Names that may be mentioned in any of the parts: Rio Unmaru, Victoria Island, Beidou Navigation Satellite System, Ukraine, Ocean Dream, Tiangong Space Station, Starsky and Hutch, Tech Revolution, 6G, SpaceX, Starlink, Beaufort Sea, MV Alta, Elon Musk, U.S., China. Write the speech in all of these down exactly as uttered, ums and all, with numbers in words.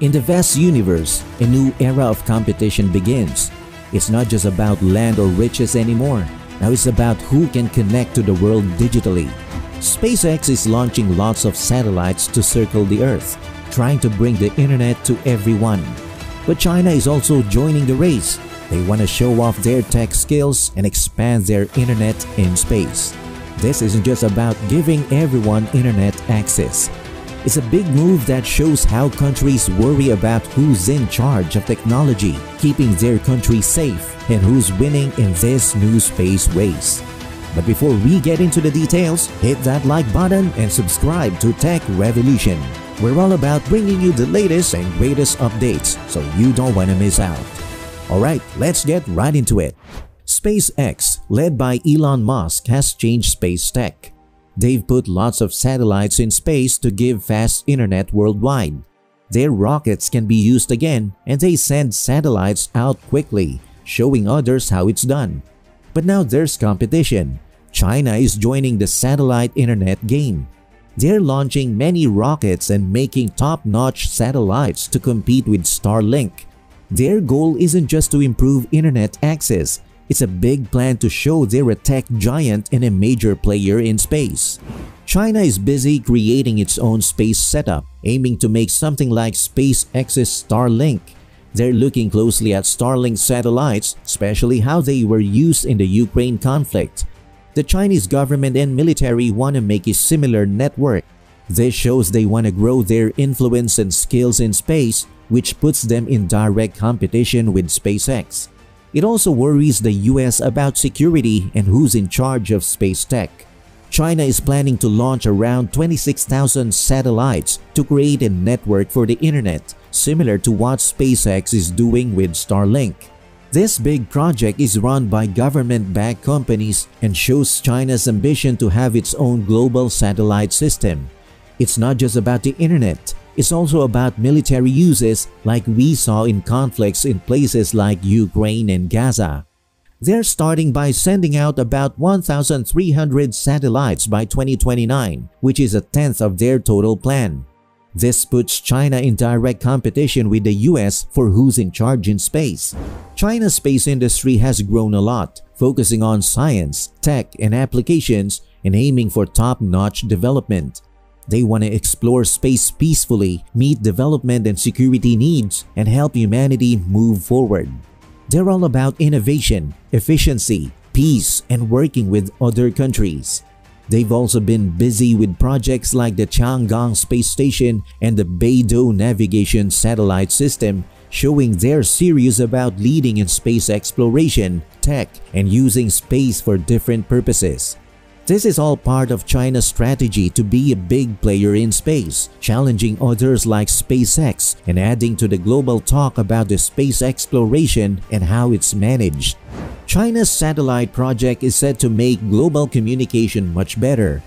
In the vast universe, a new era of competition begins. It's not just about land or riches anymore. Now it's about who can connect to the world digitally. SpaceX is launching lots of satellites to circle the Earth, trying to bring the internet to everyone. But China is also joining the race. They want to show off their tech skills and expand their internet in space. This isn't just about giving everyone internet access. It's a big move that shows how countries worry about who's in charge of technology, keeping their country safe, and who's winning in this new space race. But before we get into the details, hit that like button and subscribe to Tech Revolution. We're all about bringing you the latest and greatest updates, so you don't want to miss out. Alright, let's get right into it. SpaceX, led by Elon Musk, has changed space tech. They've put lots of satellites in space to give fast internet worldwide. Their rockets can be used again, and they send satellites out quickly, showing others how it's done. But now there's competition. China is joining the satellite internet game. They're launching many rockets and making top-notch satellites to compete with Starlink. Their goal isn't just to improve internet access. It's a big plan to show they're a tech giant and a major player in space. China is busy creating its own space setup, aiming to make something like SpaceX's Starlink. They're looking closely at Starlink satellites, especially how they were used in the Ukraine conflict. The Chinese government and military want to make a similar network. This shows they want to grow their influence and skills in space, which puts them in direct competition with SpaceX. It also worries the U S about security and who's in charge of space tech. China is planning to launch around twenty-six thousand satellites to create a network for the internet, similar to what SpaceX is doing with Starlink. This big project is run by government-backed companies and shows China's ambition to have its own global satellite system. It's not just about the internet, it's also about military uses like we saw in conflicts in places like Ukraine and Gaza. They're starting by sending out about one thousand three hundred satellites by twenty twenty-nine, which is a tenth of their total plan. This puts China in direct competition with the U S for who's in charge in space. China's space industry has grown a lot, focusing on science, tech, and applications, and aiming for top-notch development. They want to explore space peacefully, meet development and security needs, and help humanity move forward. They're all about innovation, efficiency, peace, and working with other countries. They've also been busy with projects like the Tiangong Space Station and the Beidou Navigation Satellite System, showing they're serious about leading in space exploration, tech, and using space for different purposes. This is all part of China's strategy to be a big player in space, challenging others like SpaceX and adding to the global talk about the space exploration and how it's managed. China's satellite project is said to make global communication much better.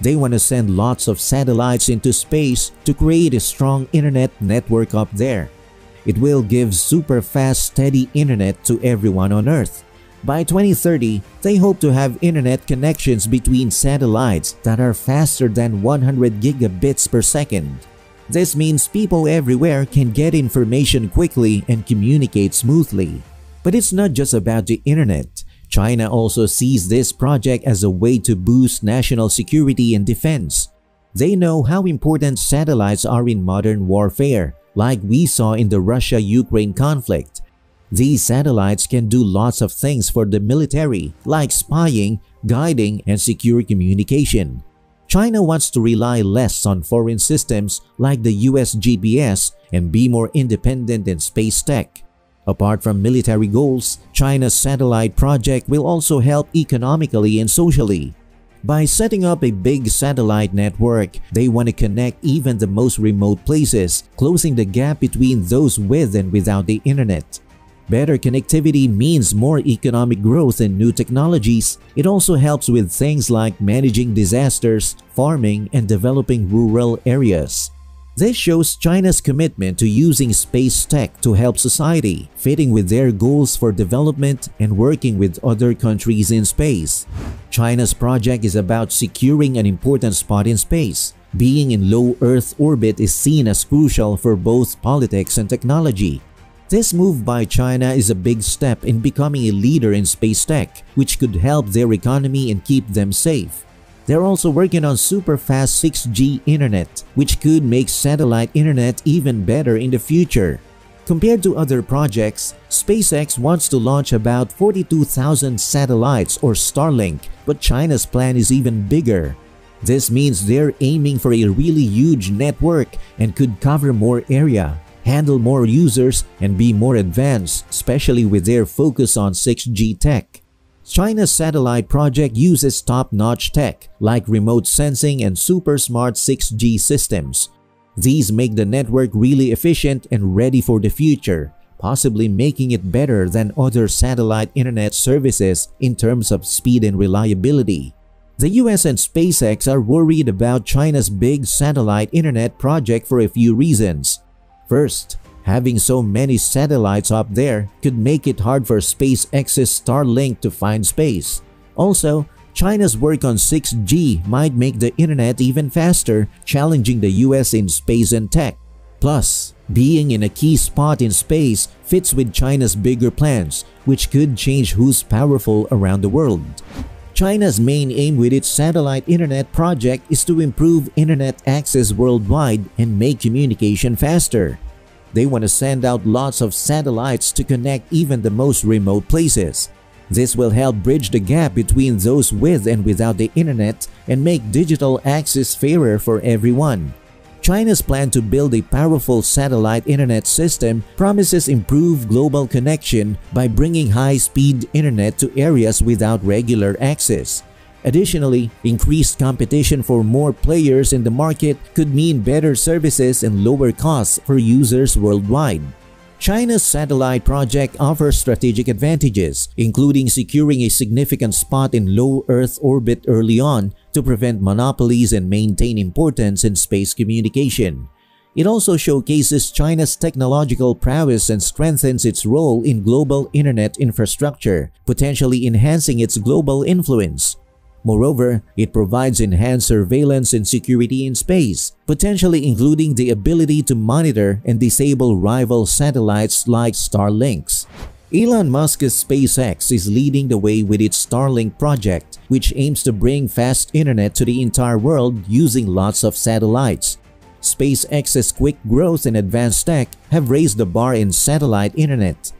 They want to send lots of satellites into space to create a strong internet network up there. It will give super fast, steady internet to everyone on Earth. By twenty thirty, they hope to have internet connections between satellites that are faster than one hundred gigabits per second. This means people everywhere can get information quickly and communicate smoothly. But it's not just about the internet. China also sees this project as a way to boost national security and defense. They know how important satellites are in modern warfare, like we saw in the Russia-Ukraine conflict. These satellites can do lots of things for the military, like spying, guiding, and secure communication. China wants to rely less on foreign systems like the U S G P S and be more independent in space tech. Apart from military goals, China's satellite project will also help economically and socially. By setting up a big satellite network, they want to connect even the most remote places, closing the gap between those with and without the internet. Better connectivity means more economic growth and new technologies. It also helps with things like managing disasters, farming, and developing rural areas. This shows China's commitment to using space tech to help society, fitting with their goals for development and working with other countries in space. China's project is about securing an important spot in space. being in low Earth orbit is seen as crucial for both politics and technology. This move by China is a big step in becoming a leader in space tech, which could help their economy and keep them safe. They're also working on super-fast six G internet, which could make satellite internet even better in the future. Compared to other projects, SpaceX wants to launch about forty-two thousand satellites or Starlink, but China's plan is even bigger. This means they're aiming for a really huge network and could cover more area, handle more users, and be more advanced, especially with their focus on six G tech. China's satellite project uses top-notch tech like remote sensing and super-smart six G systems. These make the network really efficient and ready for the future, possibly making it better than other satellite internet services in terms of speed and reliability. The U S and SpaceX are worried about China's big satellite internet project for a few reasons. First, having so many satellites up there could make it hard for SpaceX's Starlink to find space. Also, China's work on six G might make the internet even faster, challenging the U S in space and tech. Plus, being in a key spot in space fits with China's bigger plans, which could change who's powerful around the world. China's main aim with its satellite internet project is to improve internet access worldwide and make communication faster. They want to send out lots of satellites to connect even the most remote places. This will help bridge the gap between those with and without the internet and make digital access fairer for everyone. China's plan to build a powerful satellite internet system promises improved global connection by bringing high-speed internet to areas without regular access. Additionally, increased competition for more players in the market could mean better services and lower costs for users worldwide. China's satellite project offers strategic advantages, including securing a significant spot in low Earth orbit early on to prevent monopolies and maintain importance in space communication. It also showcases China's technological prowess and strengthens its role in global internet infrastructure, potentially enhancing its global influence. Moreover, it provides enhanced surveillance and security in space, potentially including the ability to monitor and disable rival satellites like Starlink's. Elon Musk's SpaceX is leading the way with its Starlink project, which aims to bring fast internet to the entire world using lots of satellites. SpaceX's quick growth and advanced tech have raised the bar in satellite internet.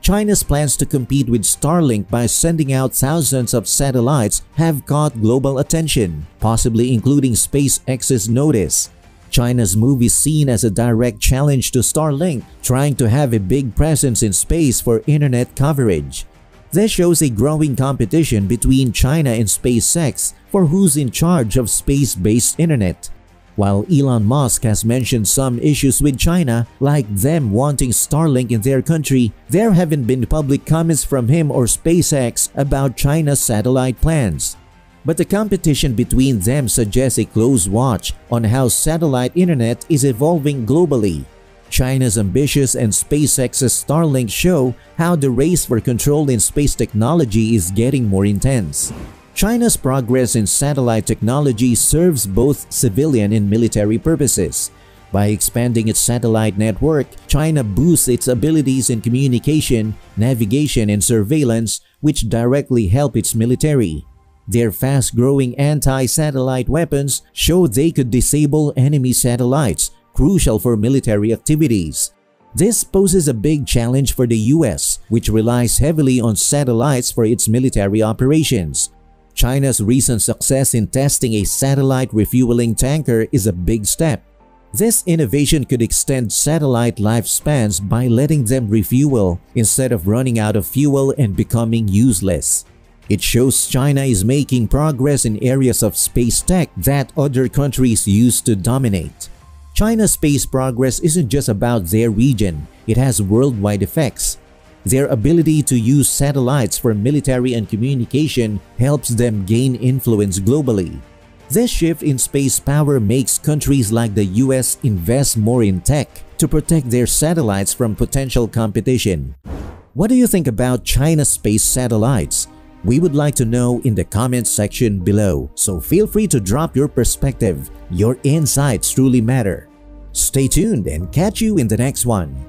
China's plans to compete with Starlink by sending out thousands of satellites have caught global attention, possibly including SpaceX's notice. China's move is seen as a direct challenge to Starlink, trying to have a big presence in space for internet coverage. This shows a growing competition between China and SpaceX for who's in charge of space-based internet. While Elon Musk has mentioned some issues with China, like them wanting Starlink in their country, there haven't been public comments from him or SpaceX about China's satellite plans. But the competition between them suggests a close watch on how satellite internet is evolving globally. China's ambitions and SpaceX's Starlink show how the race for control in space technology is getting more intense. China's progress in satellite technology serves both civilian and military purposes. By expanding its satellite network, China boosts its abilities in communication, navigation, and surveillance, which directly help its military. Their fast-growing anti-satellite weapons show they could disable enemy satellites, crucial for military activities. This poses a big challenge for the U S, which relies heavily on satellites for its military operations. China's recent success in testing a satellite refueling tanker is a big step. This innovation could extend satellite lifespans by letting them refuel instead of running out of fuel and becoming useless. It shows China is making progress in areas of space tech that other countries used to dominate. China's space progress isn't just about their region, it has worldwide effects. Their ability to use satellites for military and communication helps them gain influence globally. This shift in space power makes countries like the U S invest more in tech to protect their satellites from potential competition. What do you think about China's space satellites? We would like to know in the comments section below, so feel free to drop your perspective. Your insights truly matter. Stay tuned and catch you in the next one.